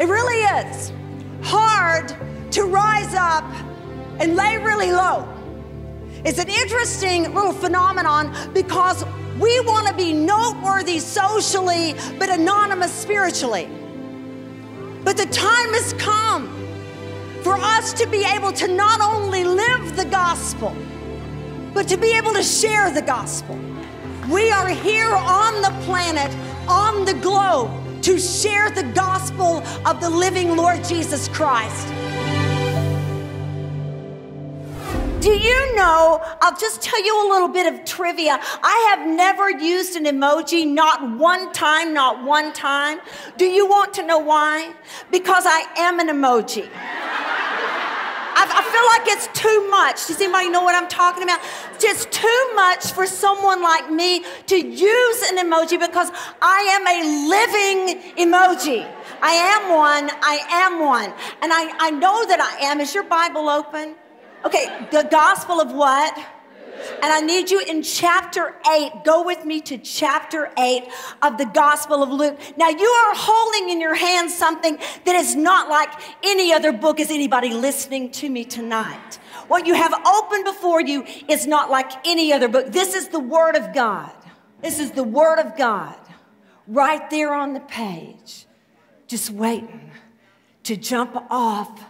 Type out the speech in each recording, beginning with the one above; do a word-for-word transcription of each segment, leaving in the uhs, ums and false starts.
It really is hard to rise up and lay really low. It's an interesting little phenomenon because we want to be noteworthy socially, but anonymous spiritually. But the time has come for us to be able to not only live the gospel, but to be able to share the gospel. We are here on the planet, on the globe, to share the gospel of the living Lord Jesus Christ. Do you know, I'll just tell you a little bit of trivia. I have never used an emoji, not one time, not one time. Do you want to know why? Because I am an emoji. I feel like it's too much. Does anybody know what I'm talking about? Just too much for someone like me to use an emoji because I am a living emoji. I am one, I am one. And I, I know that I am. Is your Bible open? Okay, the gospel of what? And I need you in chapter eight. Go with me to chapter eight of the Gospel of Luke. Now, you are holding in your hand something that is not like any other book. Is anybody listening to me tonight? What you have open before you is not like any other book. This is the Word of God. This is the Word of God right there on the page, just waiting to jump off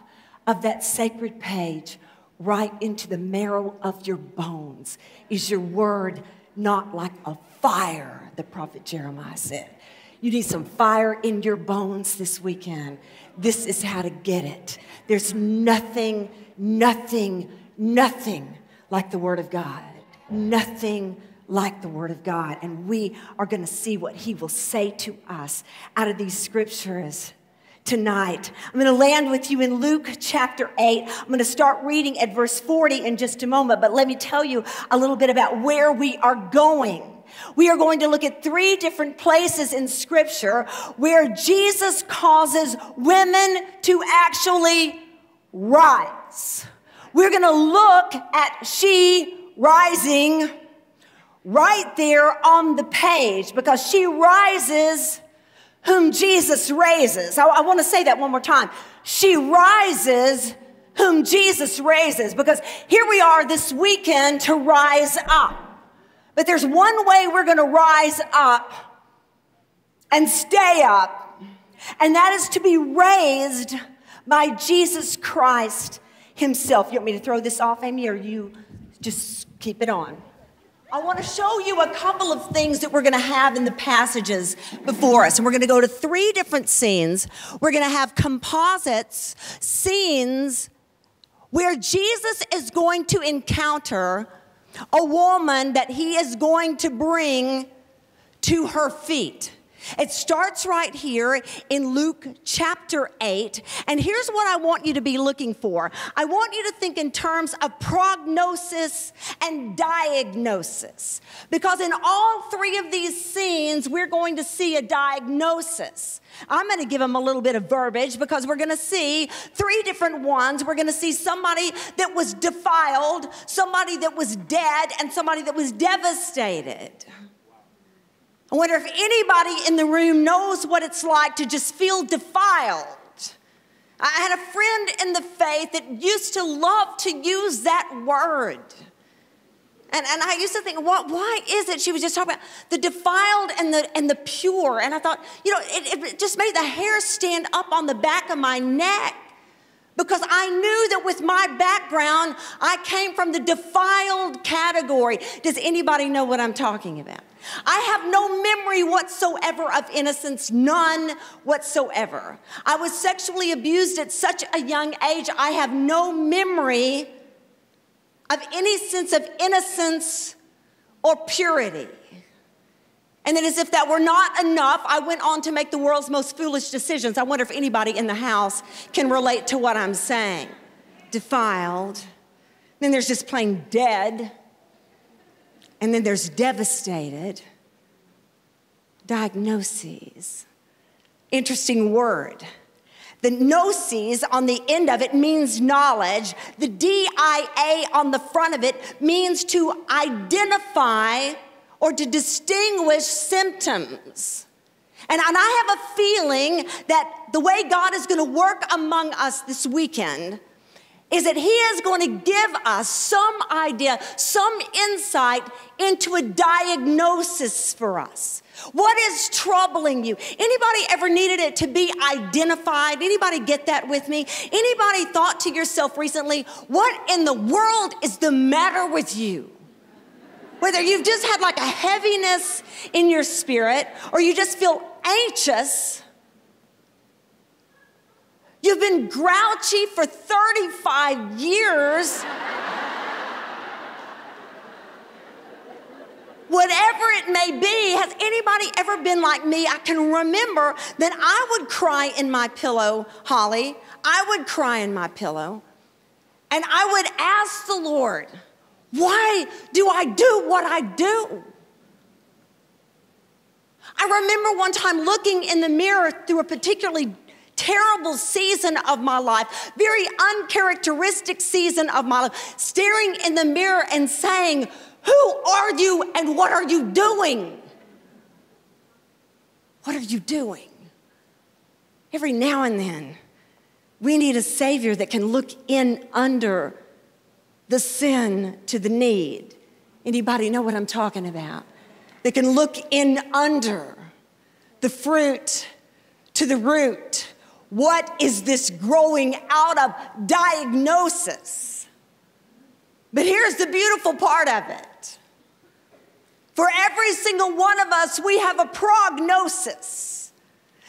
of that sacred page right into the marrow of your bones. Is your word not like a fire, the prophet Jeremiah said. You need some fire in your bones this weekend. This is how to get it. There's nothing, nothing, nothing like the Word of God. Nothing like the Word of God. And we are going to see what He will say to us out of these scriptures tonight. I'm going to land with you in Luke chapter eight. I'm going to start reading at verse forty in just a moment, but let me tell you a little bit about where we are going. We are going to look at three different places in Scripture where Jesus causes women to actually rise. We're going to look at She Rising right there on the page because she rises whom Jesus raises. I, I want to say that one more time. She rises whom Jesus raises, because here we are this weekend to rise up. But there's one way we're going to rise up and stay up, and that is to be raised by Jesus Christ Himself. You want me to throw this off, Amy, or you just keep it on? I want to show you a couple of things that we're going to have in the passages before us. And we're going to go to three different scenes. We're going to have composites, scenes where Jesus is going to encounter a woman that He is going to bring to her feet. It starts right here in Luke chapter eight. And here's what I want you to be looking for. I want you to think in terms of prognosis and diagnosis, because in all three of these scenes, we're going to see a diagnosis. I'm going to give them a little bit of verbiage because we're going to see three different ones. We're going to see somebody that was defiled, somebody that was dead, and somebody that was devastated. I wonder if anybody in the room knows what it's like to just feel defiled. I had a friend in the faith that used to love to use that word. And, and I used to think, well, why is it she was just talking about the defiled and the, and the pure? And I thought, you know, it, it just made the hair stand up on the back of my neck, because I knew that with my background, I came from the defiled category. Does anybody know what I'm talking about? I have no memory whatsoever of innocence, none whatsoever. I was sexually abused at such a young age. I have no memory of any sense of innocence or purity. And then, as if that were not enough, I went on to make the world's most foolish decisions. I wonder if anybody in the house can relate to what I'm saying. Defiled. Then there's just plain dead. And then there's devastated. Diagnoses. Interesting word. The gnosis on the end of it means knowledge. The D I A on the front of it means to identify or to distinguish symptoms. And, and I have a feeling that the way God is going to work among us this weekend is that he is going to give us some idea, some insight into a diagnosis for us. What is troubling you? Anybody ever needed it to be identified? Anybody get that with me? Anybody thought to yourself recently, what in the world is the matter with you? Whether you've just had like a heaviness in your spirit or you just feel anxious, you've been grouchy for thirty-five years. Whatever it may be, has anybody ever been like me? I can remember that I would cry in my pillow, Holly. I would cry in my pillow. And I would ask the Lord, why do I do what I do? I remember one time looking in the mirror through a particularly terrible season of my life, very uncharacteristic season of my life, staring in the mirror and saying, who are you and what are you doing? What are you doing? Every now and then, we need a Savior that can look in under the sin to the need. Anybody know what I'm talking about? That can look in under the fruit to the root. What is this growing out of? Diagnosis. But here's the beautiful part of it. For every single one of us, we have a prognosis.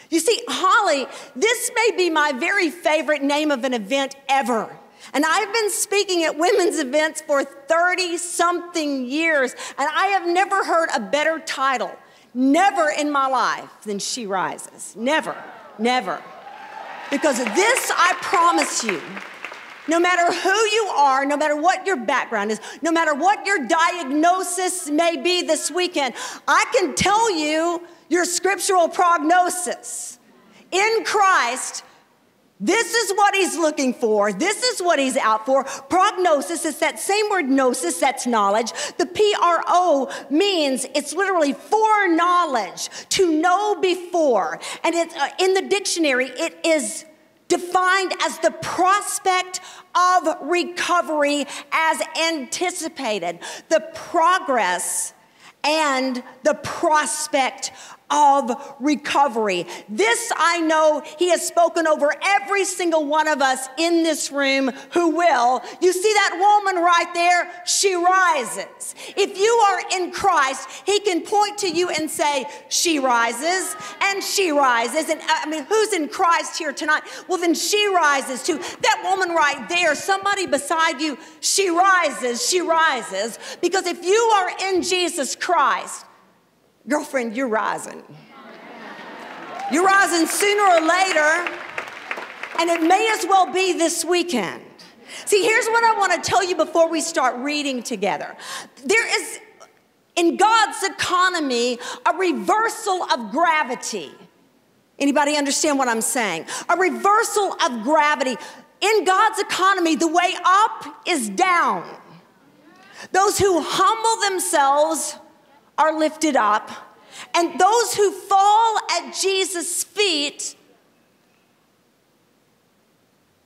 You see, Holly, this may be my very favorite name of an event ever. And I've been speaking at women's events for thirty-something years, and I have never heard a better title, never in my life, than She Rises. Never, never. Because this, I promise you, no matter who you are, no matter what your background is, no matter what your diagnosis may be this weekend, I can tell you your scriptural prognosis. In Christ, this is what he's looking for. This is what he's out for. Prognosis is that same word, gnosis, that's knowledge. The P R O means it's literally foreknowledge, to know before. And it's, uh, in the dictionary, it is defined as the prospect of recovery as anticipated, the progress and the prospect of recovery. This I know he has spoken over every single one of us in this room who will. You see that woman right there? She rises. If you are in Christ, he can point to you and say, she rises and she rises. And I mean, who's in Christ here tonight? Well, then she rises too. That woman right there, somebody beside you, she rises, she rises. Because if you are in Jesus Christ, girlfriend, you're rising. You're rising sooner or later, and it may as well be this weekend. See, here's what I want to tell you before we start reading together. There is, in God's economy, a reversal of gravity. Anybody understand what I'm saying? A reversal of gravity. In God's economy, the way up is down. Those who humble themselves are lifted up, and those who fall at Jesus' feet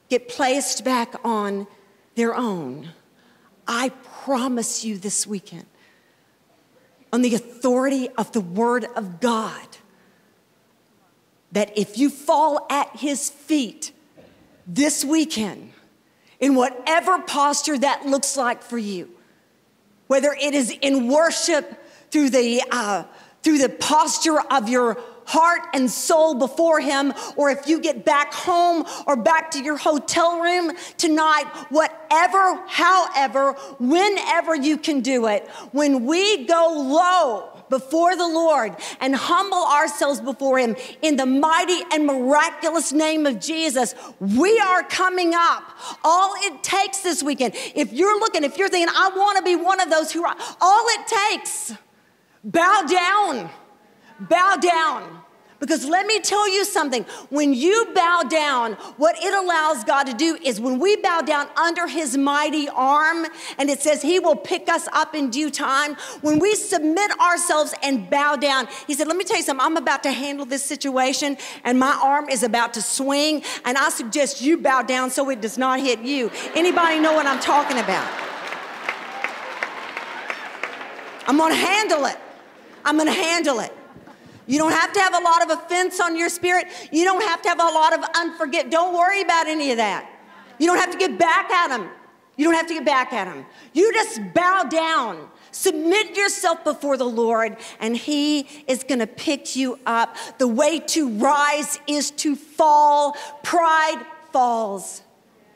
get placed back on their own. I promise you this weekend, on the authority of the Word of God, that if you fall at his feet this weekend, in whatever posture that looks like for you, whether it is in worship, through the, uh, through the posture of your heart and soul before him, or if you get back home or back to your hotel room tonight, whatever, however, whenever you can do it, when we go low before the Lord and humble ourselves before him in the mighty and miraculous name of Jesus, we are coming up. All it takes this weekend, if you're looking, if you're thinking, I want to be one of those who are, all it takes, bow down, bow down. Because let me tell you something, when you bow down, what it allows God to do is when we bow down under his mighty arm, and it says he will pick us up in due time, when we submit ourselves and bow down, he said, let me tell you something, I'm about to handle this situation, and my arm is about to swing, and I suggest you bow down so it does not hit you. Anybody know what I'm talking about? I'm gonna handle it. I'm gonna handle it. You don't have to have a lot of offense on your spirit. You don't have to have a lot of unforgiveness. Don't worry about any of that. You don't have to get back at him. You don't have to get back at him. You just bow down. Submit yourself before the Lord, and he is going to pick you up. The way to rise is to fall. Pride falls.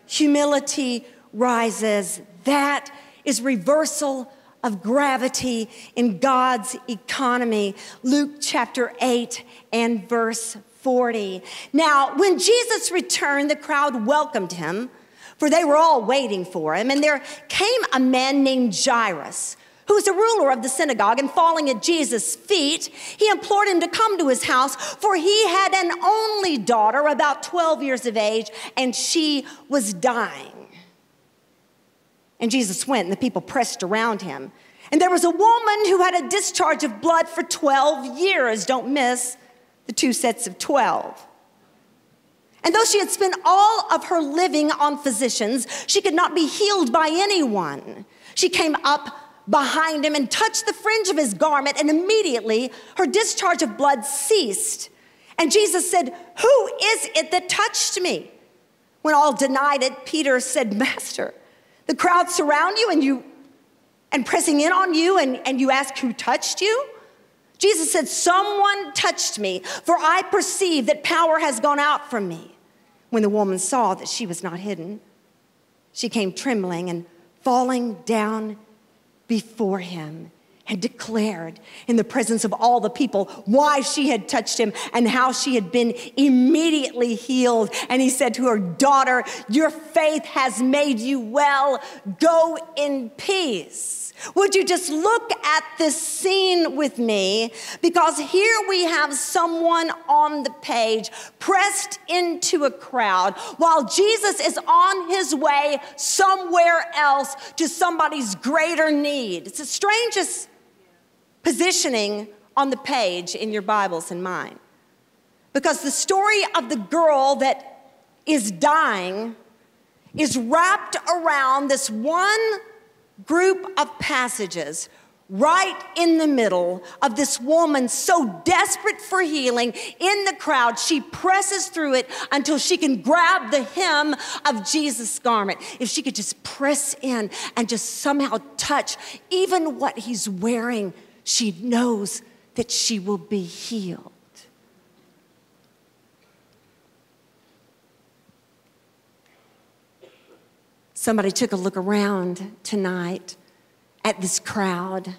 Humility rises. That is reversal of gravity in God's economy. Luke chapter eight and verse forty. Now, when Jesus returned, the crowd welcomed him, for they were all waiting for him. And there came a man named Jairus, who was the ruler of the synagogue, and falling at Jesus' feet, he implored him to come to his house, for he had an only daughter, about twelve years of age, and she was dying. And Jesus went, and the people pressed around him. And there was a woman who had a discharge of blood for twelve years. Don't miss the two sets of twelve. And though she had spent all of her living on physicians, she could not be healed by anyone. She came up behind him and touched the fringe of his garment, and immediately her discharge of blood ceased. And Jesus said, "Who is it that touched me?" When all denied it, Peter said, "Master, the crowd surround you and you and pressing in on you, and, and you ask who touched you?" Jesus said, "Someone touched me, for I perceive that power has gone out from me." When the woman saw that she was not hidden, she came trembling and falling down before him, and declared in the presence of all the people why she had touched him and how she had been immediately healed. And he said to her, "Daughter, your faith has made you well. Go in peace." Would you just look at this scene with me? Because here we have someone on the page pressed into a crowd while Jesus is on his way somewhere else to somebody's greater need. It's the strangest positioning on the page in your Bibles and mine. Because the story of the girl that is dying is wrapped around this one group of passages right in the middle of this woman so desperate for healing in the crowd, she presses through it until she can grab the hem of Jesus' garment. If she could just press in and just somehow touch even what he's wearing, she knows that she will be healed. Somebody took a look around tonight at this crowd,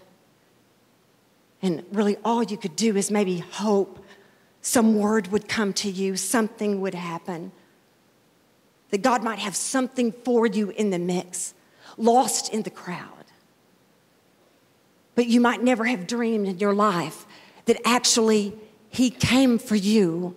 and really all you could do is maybe hope some word would come to you, something would happen, that God might have something for you in the mix, lost in the crowd. But you might never have dreamed in your life that actually he came for you.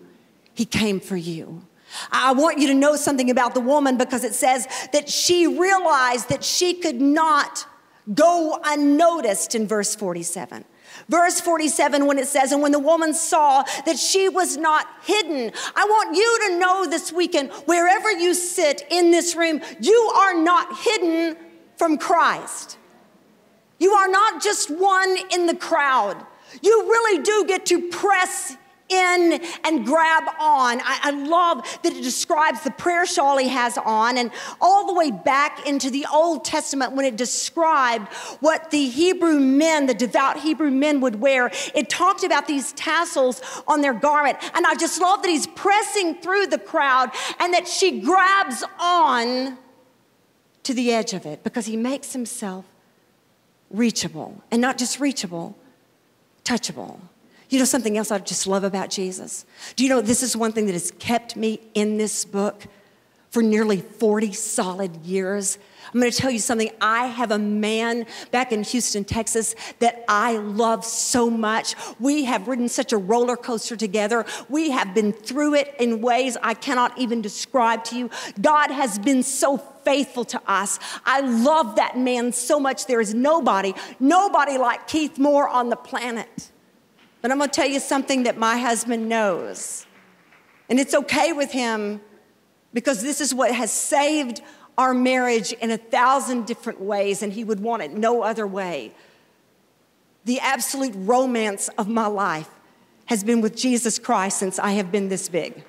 He came for you. I want you to know something about the woman, because it says that she realized that she could not go unnoticed in verse forty-seven. Verse forty-seven, when it says, "And when the woman saw that she was not hidden," I want you to know this weekend, wherever you sit in this room, you are not hidden from Christ. You are not just one in the crowd. You really do get to press in and grab on. I, I love that it describes the prayer shawl he has on, and all the way back into the Old Testament when it described what the Hebrew men, the devout Hebrew men would wear, it talked about these tassels on their garment. And I just love that he's pressing through the crowd and that she grabs on to the edge of it, because he makes himself reachable, and not just reachable, touchable. You know something else I just love about Jesus? Do you know this is one thing that has kept me in this book for nearly forty solid years? I'm going to tell you something. I have a man back in Houston, Texas, that I love so much. We have ridden such a roller coaster together. We have been through it in ways I cannot even describe to you. God has been so faithful to us. I love that man so much. There is nobody, nobody like Keith Moore on the planet. But I'm going to tell you something that my husband knows. And it's okay with him because this is what has saved our marriage in a thousand different ways, and he would want it no other way. The absolute romance of my life has been with Jesus Christ since I have been this big.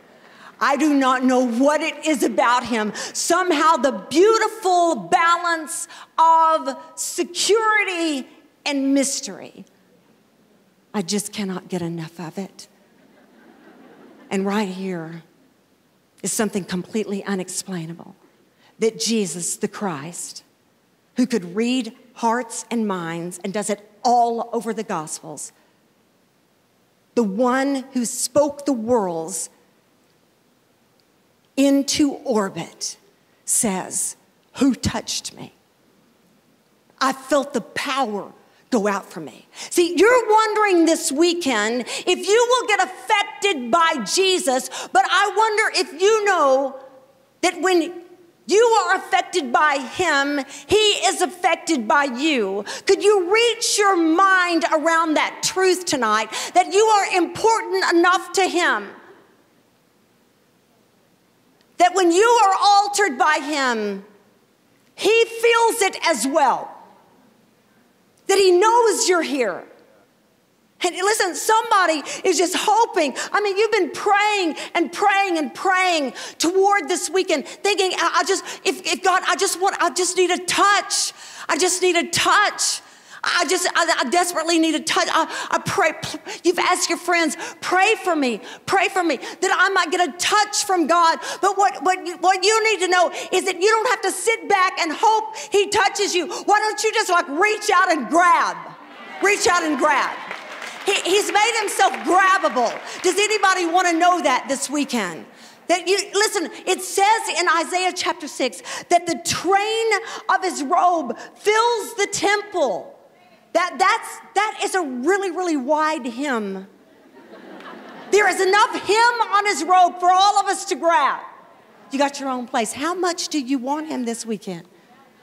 I do not know what it is about him. Somehow the beautiful balance of security and mystery, I just cannot get enough of it. And right here is something completely unexplainable. That Jesus, the Christ, who could read hearts and minds and does it all over the Gospels, the one who spoke the worlds into orbit, says, "Who touched me? I felt the power go out from me." See, you're wondering this weekend if you will get affected by Jesus, but I wonder if you know that when you are affected by him, he is affected by you. Could you reach your mind around that truth tonight, that you are important enough to him, that when you are altered by him, he feels it as well, that he knows you're here. And listen, somebody is just hoping. I mean, you've been praying and praying and praying toward this weekend, thinking, I, I just, if, if God, I just want, I just need a touch. I just need a touch. I just, I, I desperately need a touch. I, I pray. You've asked your friends, pray for me, pray for me, that I might get a touch from God. But what, what, you, what you need to know is that you don't have to sit back and hope he touches you. Why don't you just like reach out and grab, reach out and grab. He, he's made himself grabbable. Does anybody want to know that this weekend? That you, listen, it says in Isaiah chapter six that the train of his robe fills the temple. That, that's, that is a really, really wide hem. There is enough hem on his robe for all of us to grab. You got your own place. How much do you want him this weekend?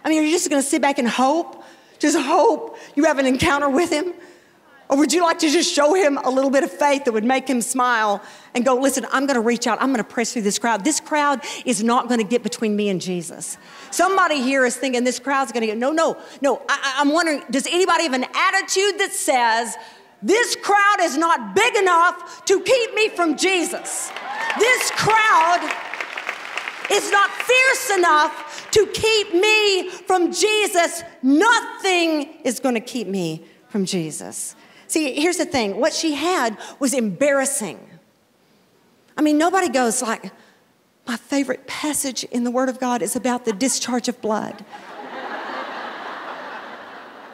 I mean, are you just going to sit back and hope? Just hope you have an encounter with him? Or would you like to just show him a little bit of faith that would make him smile and go, listen, I'm going to reach out. I'm going to press through this crowd. This crowd is not going to get between me and Jesus. Somebody here is thinking this crowd's going to get, no, no, no. I, I'm wondering, does anybody have an attitude that says, this crowd is not big enough to keep me from Jesus? This crowd is not fierce enough to keep me from Jesus. Nothing is going to keep me from Jesus. See, here's the thing. What she had was embarrassing. I mean, nobody goes like, my favorite passage in the Word of God is about the discharge of blood.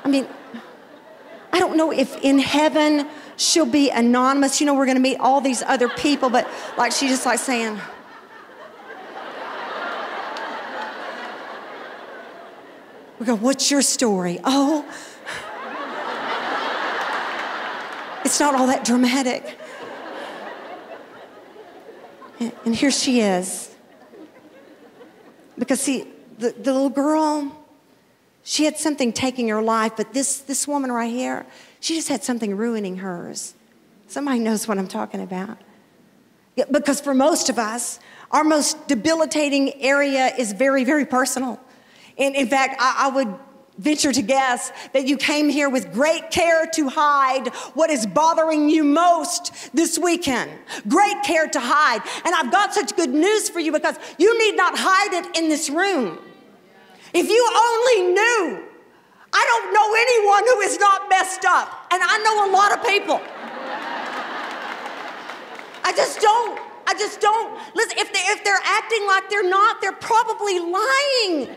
I mean, I don't know if in heaven she'll be anonymous. You know, we're going to meet all these other people, but like she just like saying, we go, what's your story? Oh, it's not all that dramatic. And, and here she is. Because see, the, the little girl, she had something taking her life, but this, this woman right here, she just had something ruining hers. Somebody knows what I'm talking about. Yeah, because for most of us, our most debilitating area is very, very personal. And in fact, I, I would venture to guess that you came here with great care to hide what is bothering you most this weekend. Great care to hide. And I've got such good news for you because you need not hide it in this room. If you only knew, I don't know anyone who is not messed up. And I know a lot of people. I just don't, I just don't. Listen, if, they, if they're acting like they're not, they're probably lying.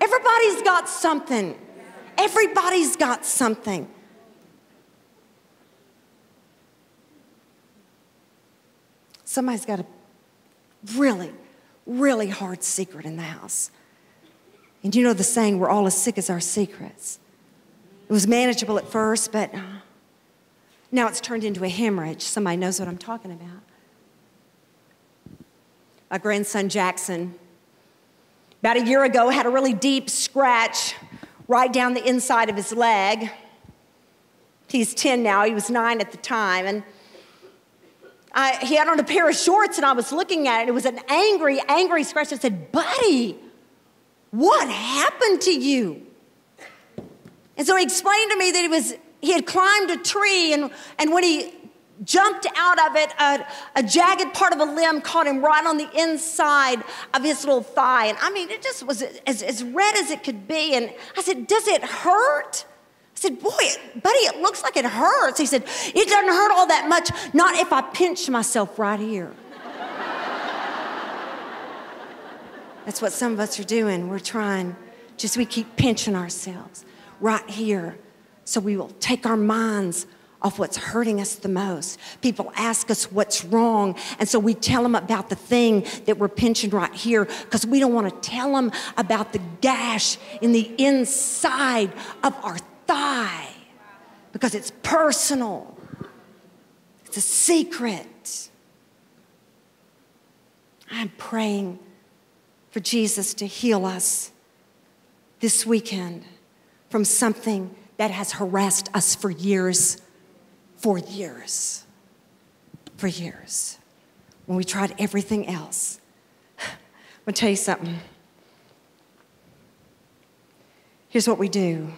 Everybody's got something. Everybody's got something. Somebody's got a really, really hard secret in the house. And you know the saying, we're all as sick as our secrets. It was manageable at first, but now it's turned into a hemorrhage. Somebody knows what I'm talking about. My grandson, Jackson, about a year ago, had a really deep scratch right down the inside of his leg. He's ten now. He was nine at the time. And I, he had on a pair of shorts, and I was looking at it. It was an angry, angry scratch. I said, buddy, what happened to you? And so he explained to me that he, was, he had climbed a tree, and, and when he jumped out of it, a, a jagged part of a limb caught him right on the inside of his little thigh. And I mean, it just was as, as red as it could be. And I said, does it hurt? I said, boy, buddy, it looks like it hurts. He said, it doesn't hurt all that much. Not if I pinch myself right here. That's what some of us are doing. We're trying, just we keep pinching ourselves right here so we will take our minds off what's hurting us the most. People ask us what's wrong, and so we tell them about the thing that we're pinching right here because we don't want to tell them about the gash in the inside of our thigh because it's personal. It's a secret. I'm praying for Jesus to heal us this weekend from something that has harassed us for years, for years, for years. When we tried everything else. I'm gonna tell you something. Here's what we do.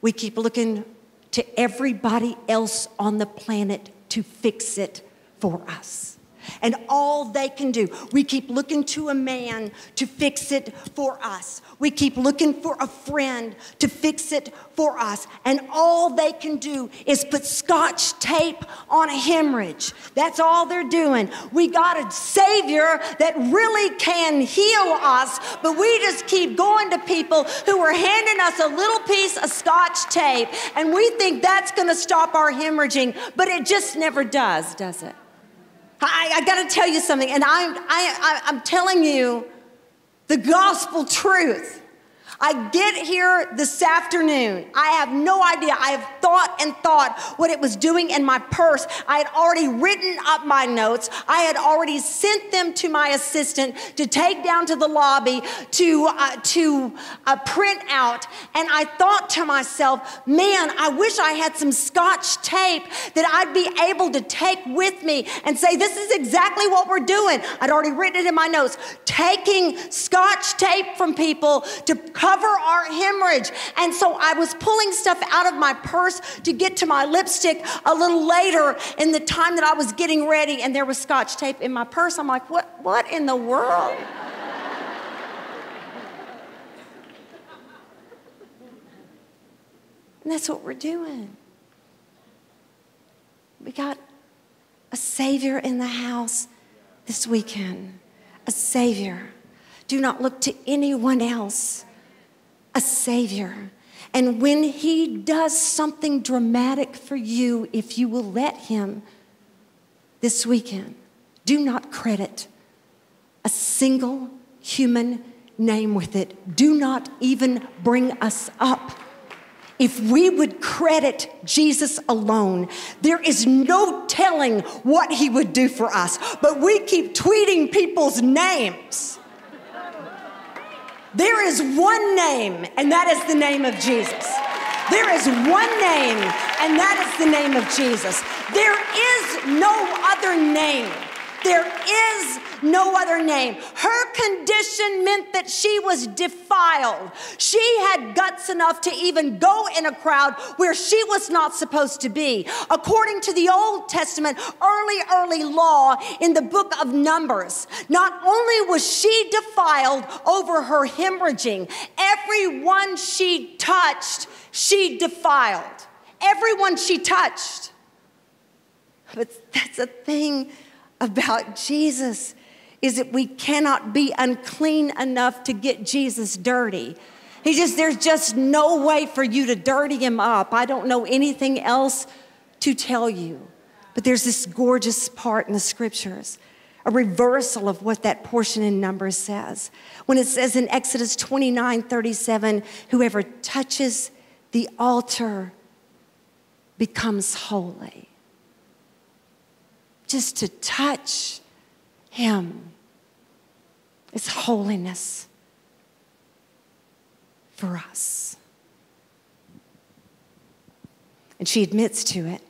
We keep looking to everybody else on the planet to fix it for us. And all they can do, we keep looking to a man to fix it for us. We keep looking for a friend to fix it for us. And all they can do is put scotch tape on a hemorrhage. That's all they're doing. We got a Savior that really can heal us, but we just keep going to people who are handing us a little piece of scotch tape, and we think that's going to stop our hemorrhaging, but it just never does, does it? I, I got to tell you something, and I'm, I, I, I'm telling you the gospel truth. I get here this afternoon. I have no idea. I have thought and thought what it was doing in my purse. I had already written up my notes. I had already sent them to my assistant to take down to the lobby to, uh, to uh, print out. And I thought to myself, man, I wish I had some scotch tape that I'd be able to take with me and say, this is exactly what we're doing. I'd already written it in my notes. Taking scotch tape from people to cover our hemorrhage. And so I was pulling stuff out of my purse to get to my lipstick a little later in the time that I was getting ready, and there was scotch tape in my purse. I'm like, what, what in the world? And that's what we're doing. We got a Savior in the house this weekend. A Savior. Do not look to anyone else. A Savior. And when He does something dramatic for you, if you will let Him this weekend, do not credit a single human name with it. Do not even bring us up. If we would credit Jesus alone, there is no telling what He would do for us. But we keep tweeting people's names. There is one name, and that is the name of Jesus. There is one name, and that is the name of Jesus. There is no other name. There is no other name. Her condition meant that she was defiled. She had guts enough to even go in a crowd where she was not supposed to be. According to the Old Testament, early, early law in the book of Numbers, not only was she defiled over her hemorrhaging, everyone she touched, she defiled. Everyone she touched. But that's a thing about Jesus, is that we cannot be unclean enough to get Jesus dirty. He just, there's just no way for you to dirty Him up. I don't know anything else to tell you, but there's this gorgeous part in the scriptures a reversal of what that portion in Numbers says. When it says in Exodus twenty-nine thirty-seven, whoever touches the altar becomes holy. Just to touch him is holiness for us. And she admits to it.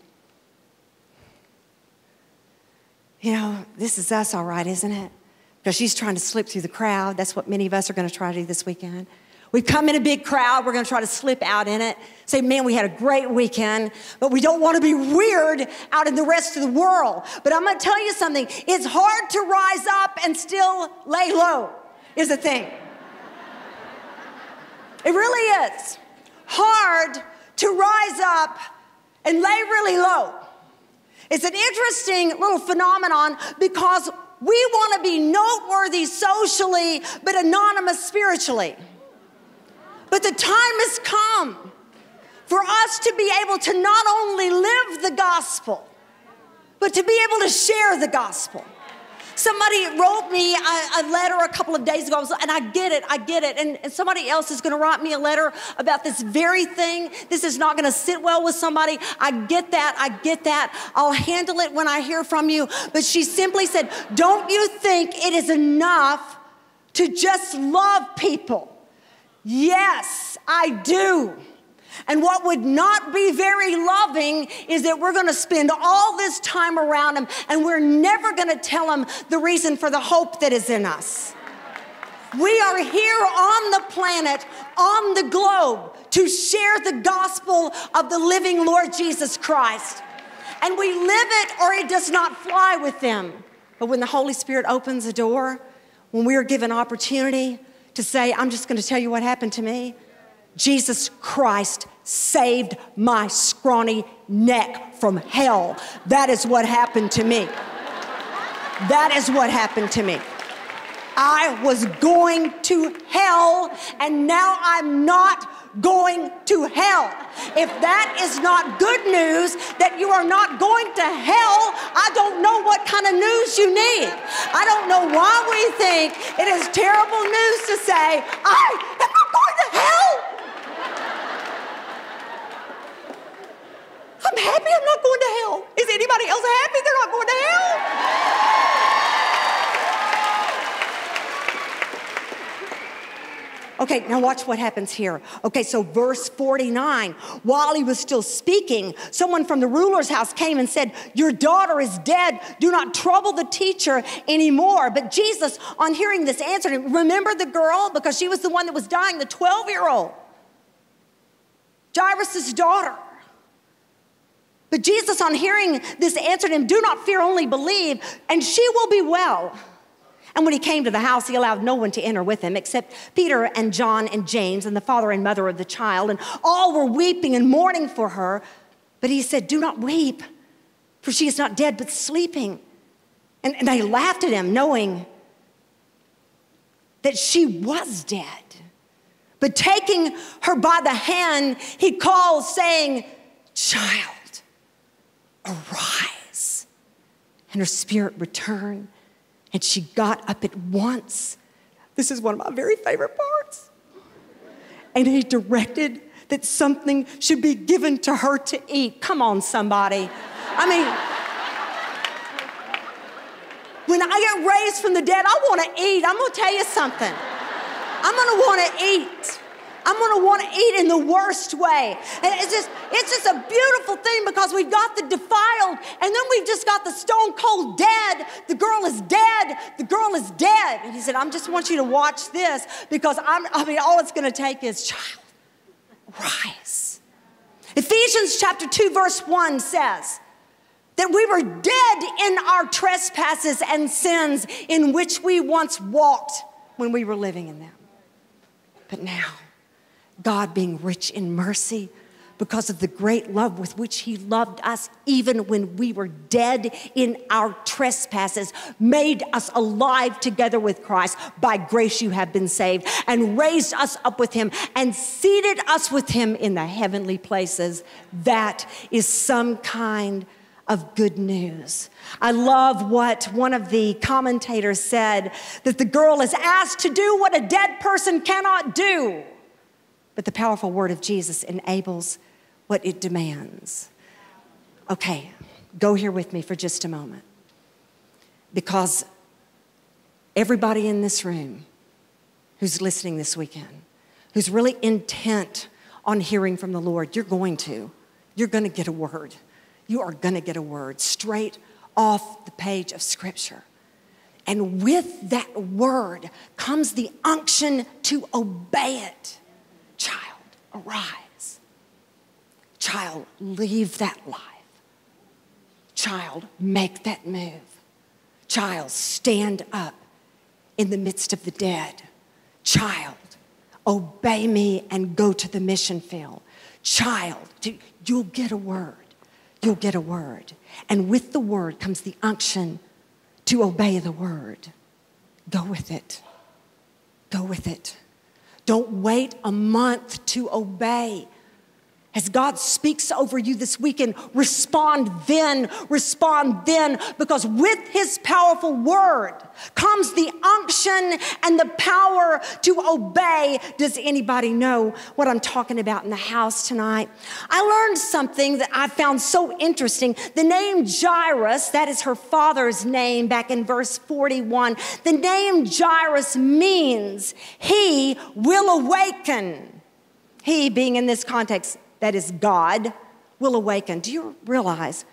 You know, this is us all right, isn't it? Because she's trying to slip through the crowd. That's what many of us are going to try to do this weekend. We've come in a big crowd. We're going to try to slip out in it. Say, man, we had a great weekend, but we don't want to be weird out in the rest of the world. But I'm going to tell you something. It's hard to rise up and still lay low is the thing. It really is hard to rise up and lay really low. It's an interesting little phenomenon because we want to be noteworthy socially, but anonymous spiritually. But the time has come for us to be able to not only live the gospel, but to be able to share the gospel. Somebody wrote me a, a letter a couple of days ago, and I get it, I get it. And, and somebody else is going to write me a letter about this very thing. This is not going to sit well with somebody. I get that, I get that. I'll handle it when I hear from you. But she simply said, don't you think it is enough to just love people? Yes, I do. And what would not be very loving is that we're going to spend all this time around them and we're never going to tell them the reason for the hope that is in us. We are here on the planet, on the globe, to share the gospel of the living Lord Jesus Christ. And we live it or it does not fly with them. But when the Holy Spirit opens the door, when we are given opportunity to say, I'm just going to tell you what happened to me, Jesus Christ saved my scrawny neck from hell. That is what happened to me. That is what happened to me. I was going to hell, and now I'm not going to hell. If that is not good news, that you are not going to hell, I don't know what kind of news you need. I don't know why we think it is terrible news to say, I am not going to hell. I'm happy I'm not going to hell. Is anybody else happy they're not going to hell? Okay, now watch what happens here. Okay, so verse forty-nine. While he was still speaking, someone from the ruler's house came and said, your daughter is dead. Do not trouble the teacher anymore. But Jesus, on hearing this, answered him, remember the girl? Because she was the one that was dying, the twelve-year-old. Jairus' daughter. But Jesus, on hearing this, answered him, do not fear, only believe, and she will be well. And when he came to the house, he allowed no one to enter with him except Peter and John and James and the father and mother of the child. And all were weeping and mourning for her. But he said, do not weep, for she is not dead, but sleeping. And, and they laughed at him, knowing that she was dead. But taking her by the hand, he called, saying, child, arise. And her spirit returned, and she got up at once. This is one of my very favorite parts. And he directed that something should be given to her to eat. Come on, somebody. I mean, when I get raised from the dead, I want to eat. I'm going to tell you something. I'm going to want to eat. I'm going to want to eat in the worst way. And it's just, it's just a beautiful thing because we've got the defiled, and then we've just got the stone cold dead. The girl is dead. The girl is dead. And he said, I just want you to watch this because I'm, I mean, all it's going to take is, child, rise. Ephesians chapter two, verse one says that we were dead in our trespasses and sins in which we once walked when we were living in them. But now, God being rich in mercy because of the great love with which he loved us, even when we were dead in our trespasses, made us alive together with Christ. By grace you have been saved, and raised us up with him and seated us with him in the heavenly places. That is some kind of good news. I love what one of the commentators said, that the girl is asked to do what a dead person cannot do, but the powerful word of Jesus enables what it demands. Okay, go here with me for just a moment, because everybody in this room who's listening this weekend, who's really intent on hearing from the Lord, you're going to. You're going to get a word. You are going to get a word straight off the page of Scripture. And with that word comes the unction to obey it. Child, arise. Child, leave that life. Child, make that move. Child, stand up in the midst of the dead. Child, obey me and go to the mission field. Child, you'll get a word. You'll get a word. And with the word comes the unction to obey the word. Go with it. Go with it. Don't wait a month to obey. As God speaks over you this weekend, respond then, respond then, because with His powerful word comes the unction and the power to obey. Does anybody know what I'm talking about in the house tonight? I learned something that I found so interesting. The name Jairus, that is her father's name back in verse forty-one. The name Jairus means he will awaken. He, being in this context, that is God, will awaken. Do you realize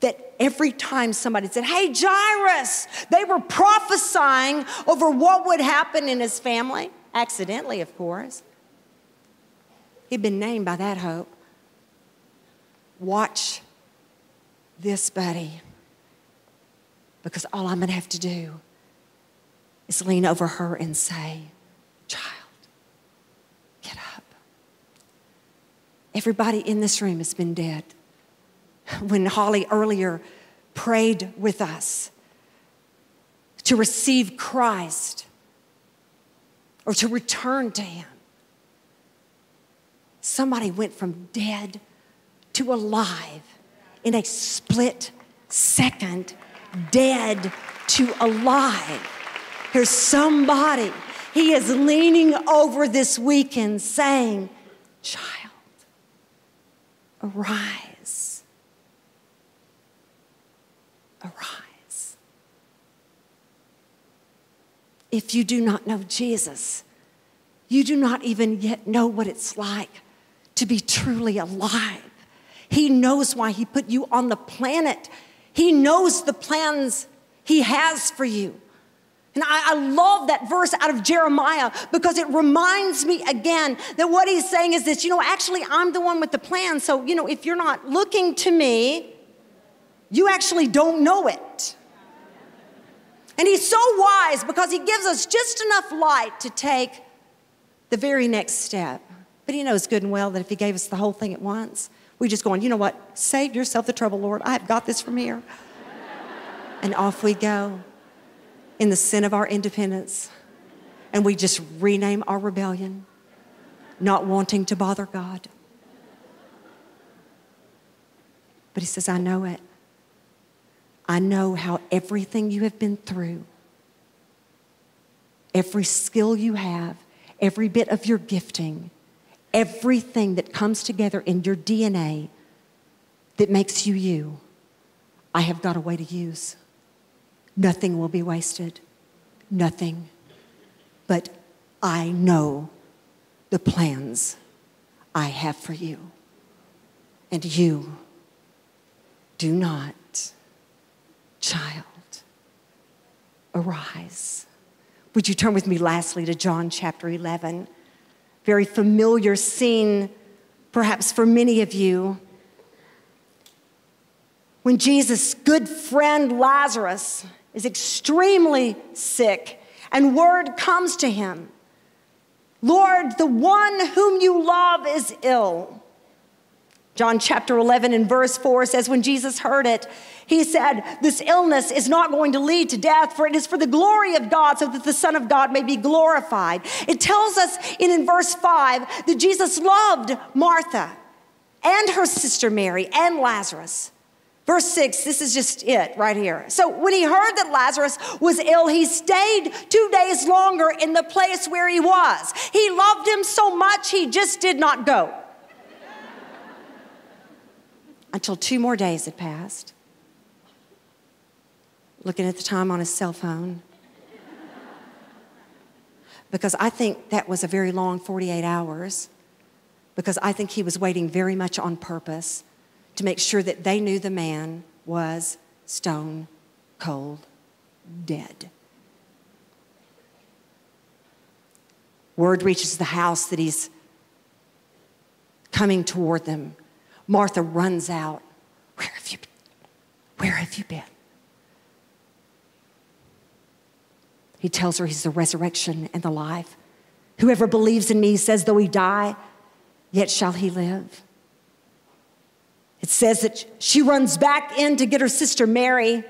that every time somebody said, hey, Jairus, they were prophesying over what would happen in his family? Accidentally, of course. He'd been named by that hope. Watch this, buddy, because all I'm going to have to do is lean over her and say, child, get up. Everybody in this room has been dead. When Holly earlier prayed with us to receive Christ or to return to Him, somebody went from dead to alive in a split second, dead to alive. Here's somebody. He is leaning over this weekend saying, child, arise, arise. If you do not know Jesus, you do not even yet know what it's like to be truly alive. He knows why He put you on the planet. He knows the plans He has for you. And I, I love that verse out of Jeremiah, because it reminds me again that what He's saying is this, you know, actually I'm the one with the plan. So, you know, if you're not looking to me, you actually don't know it. And He's so wise, because He gives us just enough light to take the very next step. But He knows good and well that if He gave us the whole thing at once, we're just going, you know what? Save yourself the trouble, Lord. I've got this from here. And off we go in the sin of our independence, and we just rename our rebellion, not wanting to bother God. But He says, I know it. I know how everything you have been through, every skill you have, every bit of your gifting, everything that comes together in your D N A that makes you you, I have got a way to use. Nothing will be wasted, nothing. But I know the plans I have for you, and you do not. Child, arise. Would you turn with me lastly to John chapter eleven? Very familiar scene, perhaps for many of you, when Jesus' good friend Lazarus is extremely sick, and word comes to him, Lord, the one whom you love is ill. John chapter eleven and verse four says, when Jesus heard it, He said, this illness is not going to lead to death, for it is for the glory of God, so that the Son of God may be glorified. It tells us in, in verse five that Jesus loved Martha and her sister Mary and Lazarus. Verse six, this is just it right here. So when he heard that Lazarus was ill, he stayed two days longer in the place where he was. He loved him so much, he just did not go. Until two more days had passed. Looking at the time on his cell phone. Because I think that was a very long forty-eight hours. Because I think he was waiting very much on purpose to make sure that they knew the man was stone cold dead. Word reaches the house that he's coming toward them. Martha runs out. Where have you been? Where have you been? He tells her he's the resurrection and the life. Whoever believes in me, he says, though he die, yet shall he live. It says that she runs back in to get her sister Mary,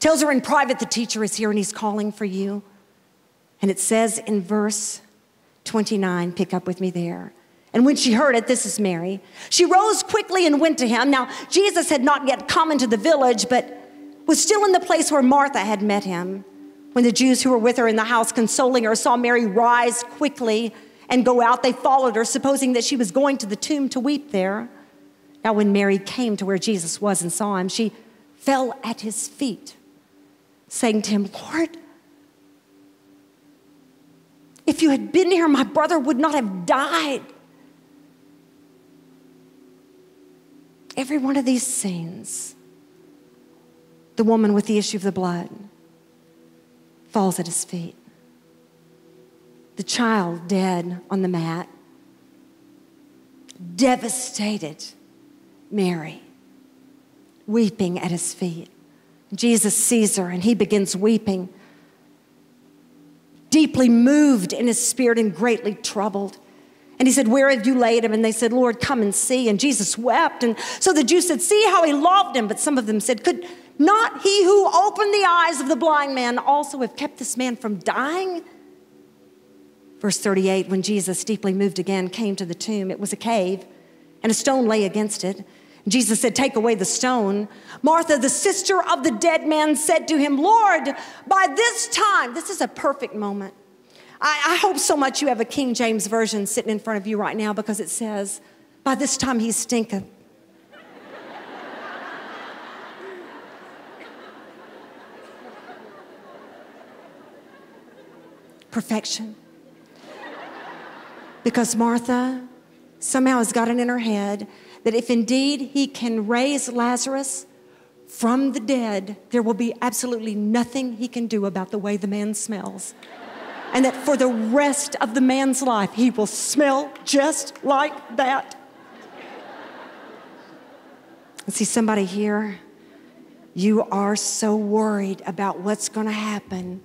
tells her in private, the teacher is here and he's calling for you. And it says in verse twenty-nine, pick up with me there. And when she heard it, this is Mary, she rose quickly and went to him. Now, Jesus had not yet come into the village, but was still in the place where Martha had met him. When the Jews who were with her in the house consoling her saw Mary rise quickly and go out, they followed her, supposing that she was going to the tomb to weep there. Now when Mary came to where Jesus was and saw him, she fell at his feet, saying to him, Lord, if you had been here, my brother would not have died. Every one of these scenes, the woman with the issue of the blood falls at his feet. The child dead on the mat, devastated Mary, weeping at his feet. Jesus sees her and he begins weeping, deeply moved in his spirit and greatly troubled. And he said, where have you laid him? And they said, Lord, come and see. And Jesus wept. And so the Jews said, see how he loved him. But some of them said, could not he who opened the eyes of the blind man also have kept this man from dying? Verse thirty-eight, when Jesus, deeply moved again, came to the tomb, it was a cave, and a stone lay against it. Jesus said, take away the stone. Martha, the sister of the dead man, said to him, Lord, by this time, this is a perfect moment. I, I hope so much you have a King James Version sitting in front of you right now, because it says, by this time he stinketh. Perfection. Because Martha somehow has got it in her head that if indeed he can raise Lazarus from the dead, there will be absolutely nothing he can do about the way the man smells. And that for the rest of the man's life, he will smell just like that. And see, somebody here, you are so worried about what's going to happen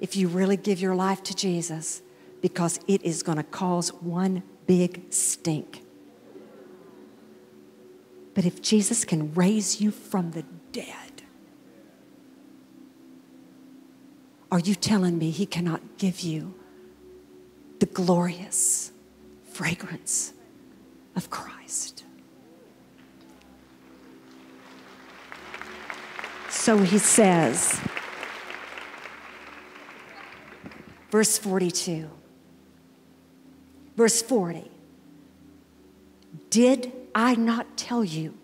if you really give your life to Jesus, because it is going to cause one big stink. But if Jesus can raise you from the dead, are you telling me he cannot give you the glorious fragrance of Christ? So he says, verse forty-two, verse forty, did I not tell you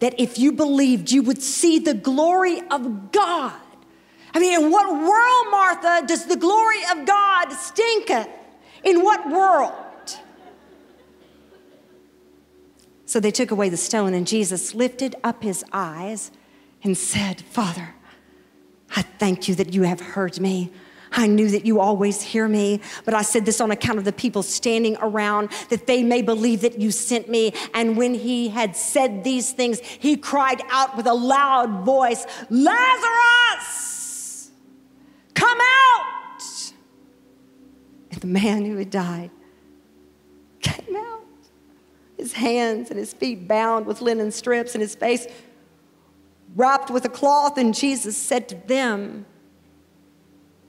that if you believed, you would see the glory of God? I mean, in what world, Martha, does the glory of God stinketh? In what world? So they took away the stone, and Jesus lifted up his eyes and said, Father, I thank you that you have heard me. I knew that you always hear me, but I said this on account of the people standing around, that they may believe that you sent me. And when he had said these things, he cried out with a loud voice, Lazarus, come out! And the man who had died came out, his hands and his feet bound with linen strips and his face wrapped with a cloth. And Jesus said to them,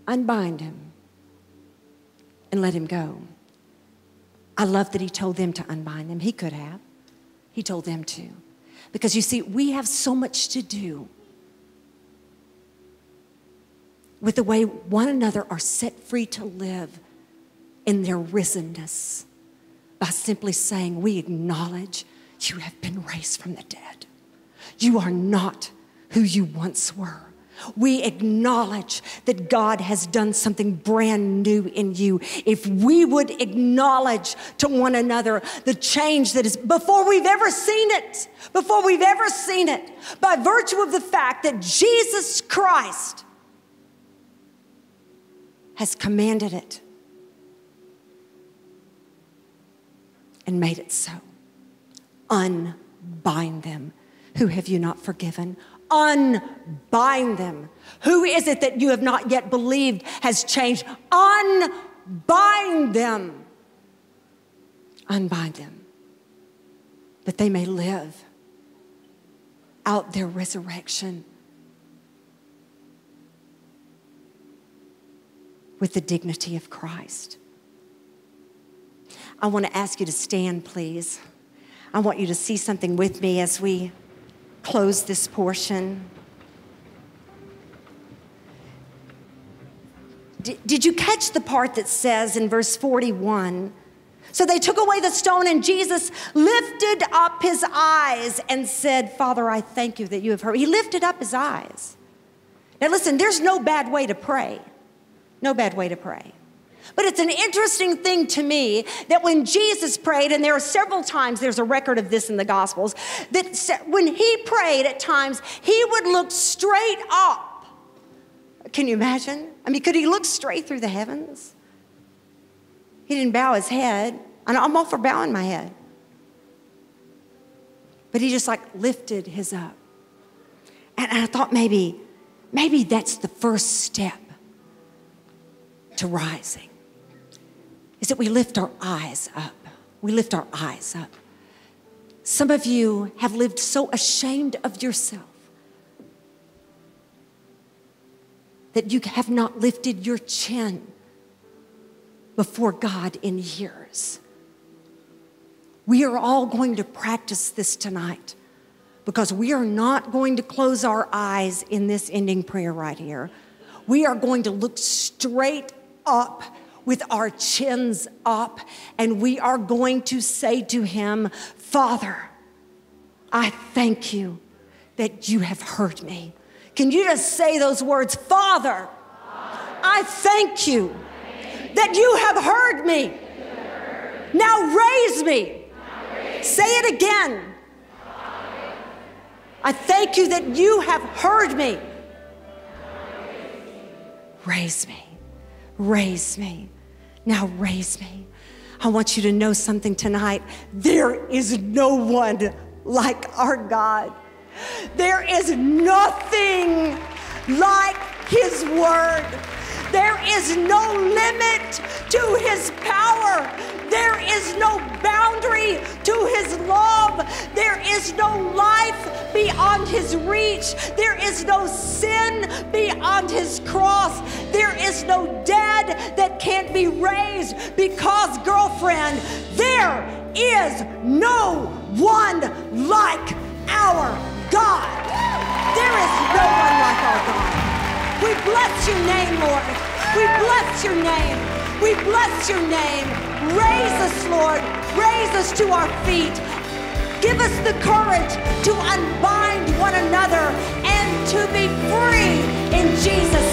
unbind him and let him go. I love that he told them to unbind him. He could have. He told them to. Because you see, we have so much to do with the way one another are set free to live in their risenness by simply saying, we acknowledge you have been raised from the dead. You are not who you once were. We acknowledge that God has done something brand new in you. If we would acknowledge to one another the change that is before we've ever seen it, before we've ever seen it, by virtue of the fact that Jesus Christ has commanded it and made it so. Unbind them. Who have you not forgiven? Unbind them. Who is it that you have not yet believed has changed? Unbind them. Unbind them, that they may live out their resurrection with the dignity of Christ. I want to ask you to stand, please. I want you to see something with me as we close this portion. D- did you catch the part that says in verse forty-one, so they took away the stone and Jesus lifted up his eyes and said, Father, I thank you that you have heard. He lifted up his eyes. Now listen, there's no bad way to pray. No bad way to pray. But it's an interesting thing to me that when Jesus prayed, and there are several times, there's a record of this in the Gospels, that when he prayed at times, he would look straight up. Can you imagine? I mean, could he look straight through the heavens? He didn't bow his head. And I'm all for bowing my head. But he just like lifted his up. And I thought maybe, maybe that's the first step to rising. Is that we lift our eyes up. We lift our eyes up. Some of you have lived so ashamed of yourself that you have not lifted your chin before God in years. We are all going to practice this tonight, because we are not going to close our eyes in this ending prayer right here. We are going to look straight up with our chins up, and we are going to say to him, Father, I thank you that you have heard me. Can you just say those words? Father, Father, I thank you, thank you that you have heard me. Heard me. Now raise me. Now raise say it again. Father, I thank you that you have heard me. Raise me. Raise me. Now raise me. I want you to know something tonight. There is no one like our God. There is nothing like his word. There is no limit to his power. There is no boundary to his love. There is no life beyond his reach. There is no sin beyond his cross. There is no dead that can't be raised, because, girlfriend, there is no one like our God. There is no one like our God. We bless your name, Lord. We bless your name. We bless your name. Raise us, Lord. Raise us to our feet. Give us the courage to unbind one another and to be free in Jesus' name.